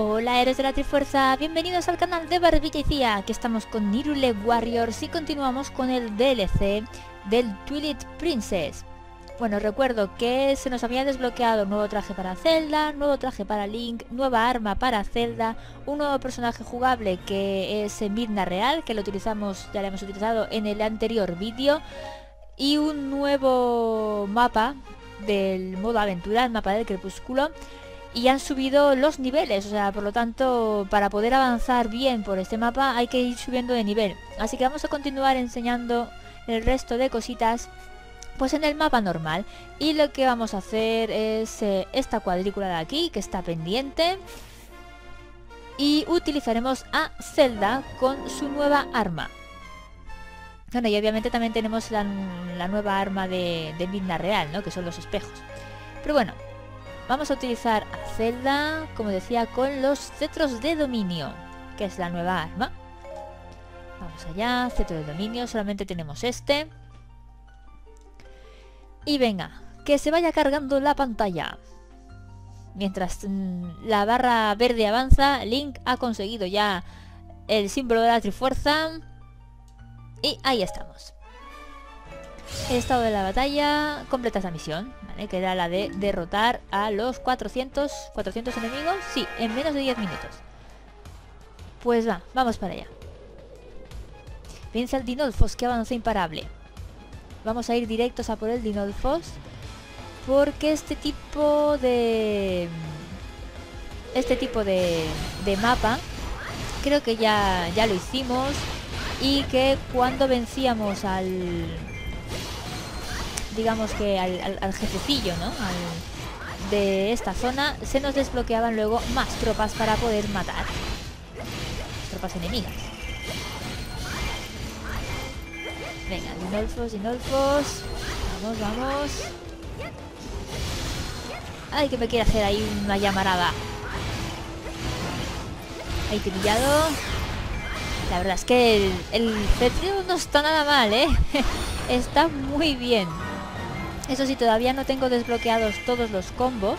Hola, héroes de la Trifuerza, bienvenidos al canal de Barbilla y Cía. Aquí estamos con Hyrule Warriors y continuamos con el DLC del Twilight Princess. Bueno, recuerdo que se nos había desbloqueado un nuevo traje para Zelda, nuevo traje para Link, nueva arma para Zelda, un nuevo personaje jugable que es Midna Real, que lo utilizamos, ya lo hemos utilizado en el anterior vídeo, y un nuevo mapa del modo aventura, el mapa del crepúsculo. Y han subido los niveles, o sea, por lo tanto, para poder avanzar bien por este mapa hay que ir subiendo de nivel. Así que vamos a continuar enseñando el resto de cositas pues en el mapa normal. Y lo que vamos a hacer es esta cuadrícula de aquí, que está pendiente. Y utilizaremos a Zelda con su nueva arma. Bueno, y obviamente también tenemos la nueva arma de Midna Real, ¿no? Que son los espejos. Pero bueno, vamos a utilizar a Zelda, como decía, con los Cetros de Dominio, que es la nueva arma. Vamos allá, Cetro de Dominio, solamente tenemos este. Y venga, que se vaya cargando la pantalla. Mientras la barra verde avanza, Link ha conseguido ya el símbolo de la Trifuerza. Y ahí estamos. El estado de la batalla, completa esta misión, ¿vale? Que era la de derrotar a los 400 enemigos, sí, en menos de 10 minutos. Pues va, vamos para allá. Vence al Dinolfos, que avanza imparable. Vamos a ir directos a por el Dinolfos, porque este tipo de mapa creo que ya lo hicimos, y que cuando vencíamos al, digamos que al jefecillo, ¿no? De esta zona, se nos desbloqueaban luego más tropas para poder matar tropas enemigas. Venga, Dinolfos, vamos. Ay, que me quiere hacer ahí una llamarada. Ahí te he pillado. La verdad es que el Cetrio no está nada mal, ¿eh? Está muy bien. Eso sí, todavía no tengo desbloqueados todos los combos.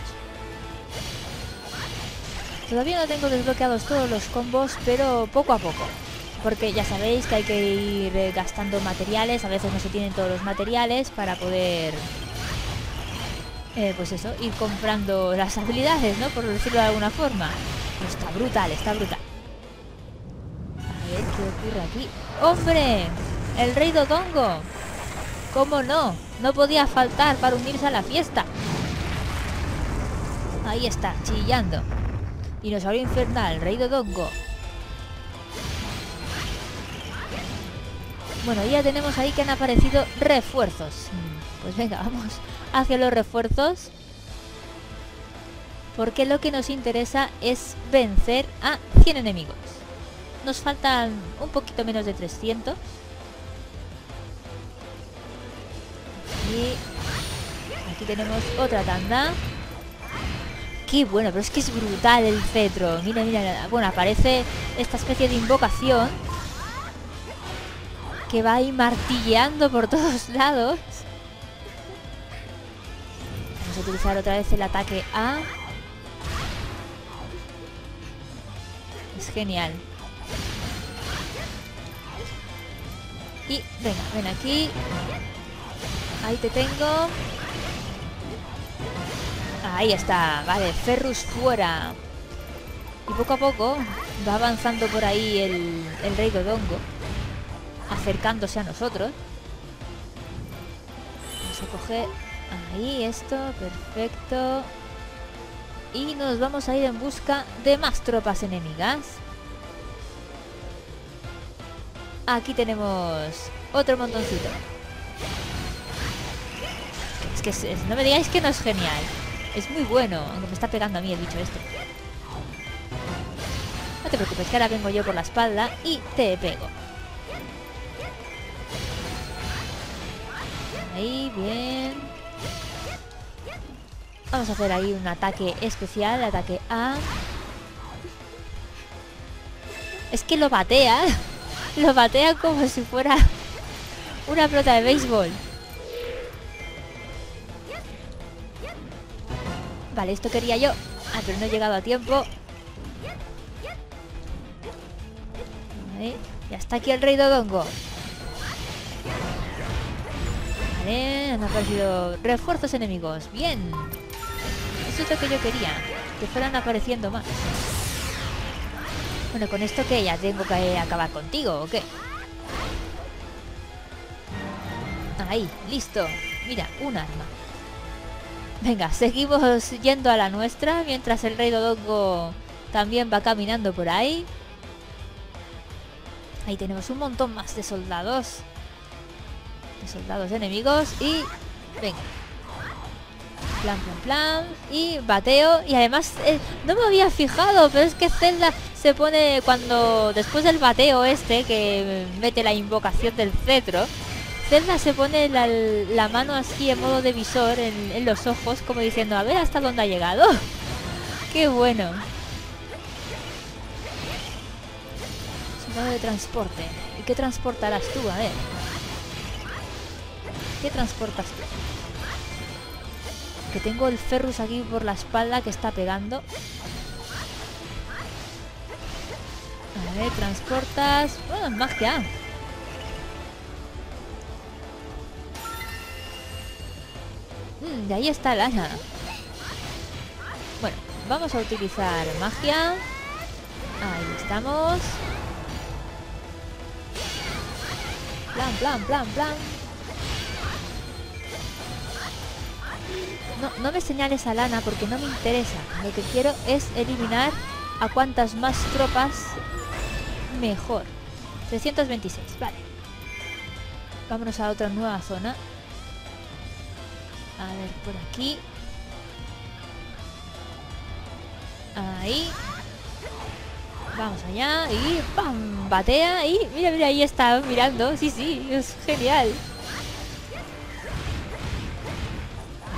Pero poco a poco. Porque ya sabéis que hay que ir gastando materiales. A veces no se tienen todos los materiales para poder, pues eso, ir comprando las habilidades, ¿no? Por decirlo de alguna forma. Pero está brutal, A ver, ¿qué ocurre aquí? ¡Hombre! ¡El Rey Dodongo! ¡Cómo no! No podía faltar para unirse a la fiesta. Ahí está, chillando. Dinosaurio infernal, Rey Dodongo. Bueno, ya tenemos ahí que han aparecido refuerzos. Pues venga, vamos hacia los refuerzos, porque lo que nos interesa es vencer a 100 enemigos. Nos faltan un poquito menos de 300. Y aquí tenemos otra tanda. ¡Qué bueno! Pero es que es brutal el Cetro. Mira, mira. Bueno, aparece esta especie de invocación que va ahí martilleando por todos lados. Vamos a utilizar otra vez el ataque A. Es genial. Y venga, ven aquí. Ahí te tengo. Ahí está. Vale, Ferrus fuera. Y poco a poco va avanzando por ahí el Rey Dodongo, acercándose a nosotros. Vamos a coger ahí esto, perfecto. Y nos vamos a ir en busca de más tropas enemigas. Aquí tenemos otro montoncito. Es que no me digáis que no es genial. Es muy bueno, aunque me está pegando a mí el bicho este. No te preocupes, que ahora vengo yo por la espalda y te pego. Ahí, bien. Vamos a hacer ahí un ataque especial, ataque A. Es que lo batea. Lo batea como si fuera una pelota de béisbol. Vale, esto quería yo. Ah, pero no he llegado a tiempo. Vale, ya está aquí el Rey Dodongo. Vale, han aparecido refuerzos enemigos. Bien. Eso es lo que yo quería, que fueran apareciendo más. Bueno, ¿con esto qué? ¿Ya tengo que acabar contigo o qué? Ahí, listo. Mira, un arma. Venga, seguimos yendo a la nuestra, mientras el Rey Dodongo también va caminando por ahí. Ahí tenemos un montón más de soldados. De soldados enemigos. Y... venga. Plan, plan, plan. Y bateo. Y además, no me había fijado, pero es que Zelda se pone cuando... después del bateo este, que mete la invocación del cetro, Zelda se pone la mano así en modo de visor en los ojos, como diciendo, a ver hasta dónde ha llegado. ¡Qué bueno! Su modo de transporte. ¿Y qué transportarás tú? A ver. ¿Qué transportas tú? Que tengo el Ferrus aquí por la espalda que está pegando. A ver, transportas... bueno, magia. De ahí está el hacha. Bueno, vamos a utilizar magia. Ahí estamos. Plan, plan, plan, plan. No, no me señales a Lana porque no me interesa. Lo que quiero es eliminar a cuantas más tropas mejor. 326, vale. Vámonos a otra nueva zona. A ver, por aquí. Ahí. Vamos allá. Y ¡pam! Batea. Y mira, mira, ahí está mirando. Sí, sí, es genial.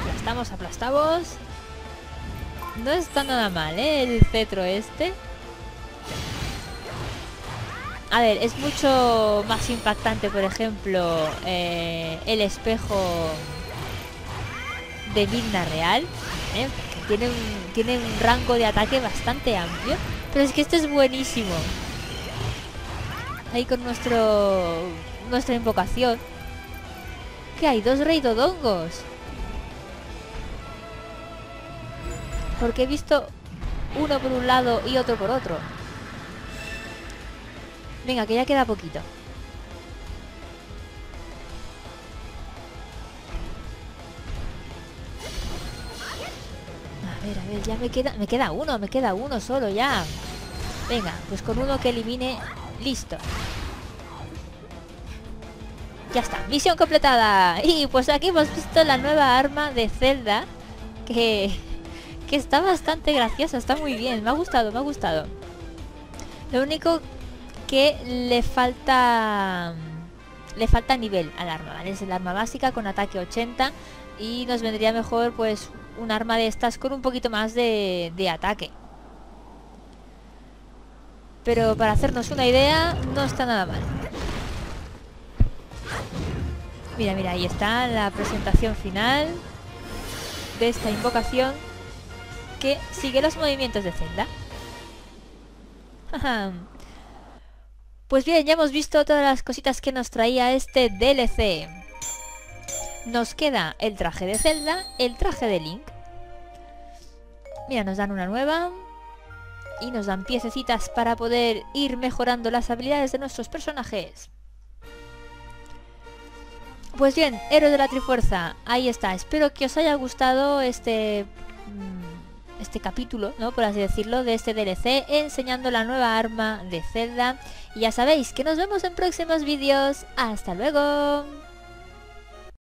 Aplastamos, aplastamos. No está nada mal, ¿eh? El cetro este. A ver, es mucho más impactante, por ejemplo, el espejo... de Midna Real, ¿eh? tiene un rango de ataque bastante amplio, pero es que este es buenísimo. Ahí con nuestra invocación. ¿Qué hay? Dos Rey Dodongos. Porque he visto uno por un lado y otro por otro. Venga, que ya queda poquito. A ver, ya me queda uno solo ya. Venga, pues con uno que elimine, listo. Ya está, misión completada. Y pues aquí hemos visto la nueva arma de Zelda, que está bastante graciosa, está muy bien, me ha gustado, me ha gustado. Lo único que le falta nivel al arma, ¿vale? Es el arma básica con ataque 80 y nos vendría mejor pues... un arma de estas con un poquito más de ataque. Pero para hacernos una idea, no está nada mal. Mira, mira, ahí está la presentación final de esta invocación que sigue los movimientos de Zelda. Pues bien, ya hemos visto todas las cositas que nos traía este DLC. Nos queda el traje de Zelda, el traje de Link. Mira, nos dan una nueva. Y nos dan piececitas para poder ir mejorando las habilidades de nuestros personajes. Pues bien, héroes de la Trifuerza, ahí está. Espero que os haya gustado este capítulo, ¿no? Por así decirlo, de este DLC, enseñando la nueva arma de Zelda. Y ya sabéis que nos vemos en próximos vídeos. ¡Hasta luego!